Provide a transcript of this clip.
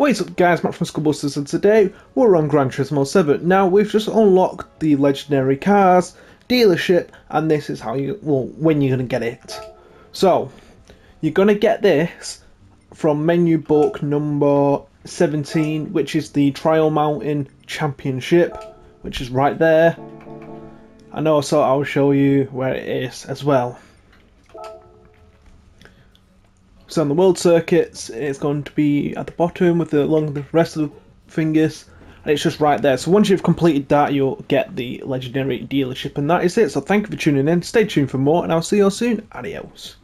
What is up guys, Matt from Skullbusters, and today we're on Gran Turismo 7. Now we've just unlocked the legendary cars dealership, and this is how when you're going to get it. So you're going to get this from menu book number 17, which is the Trial Mountain Championship, which is right there. And also I'll show you where it is as well. So on the world circuits, it's going to be at the bottom with the rest of the fingers, and it's just right there. So once you've completed that, you'll get the legendary dealership, and that is it. So thank you for tuning in. Stay tuned for more, and I'll see you all soon. Adios.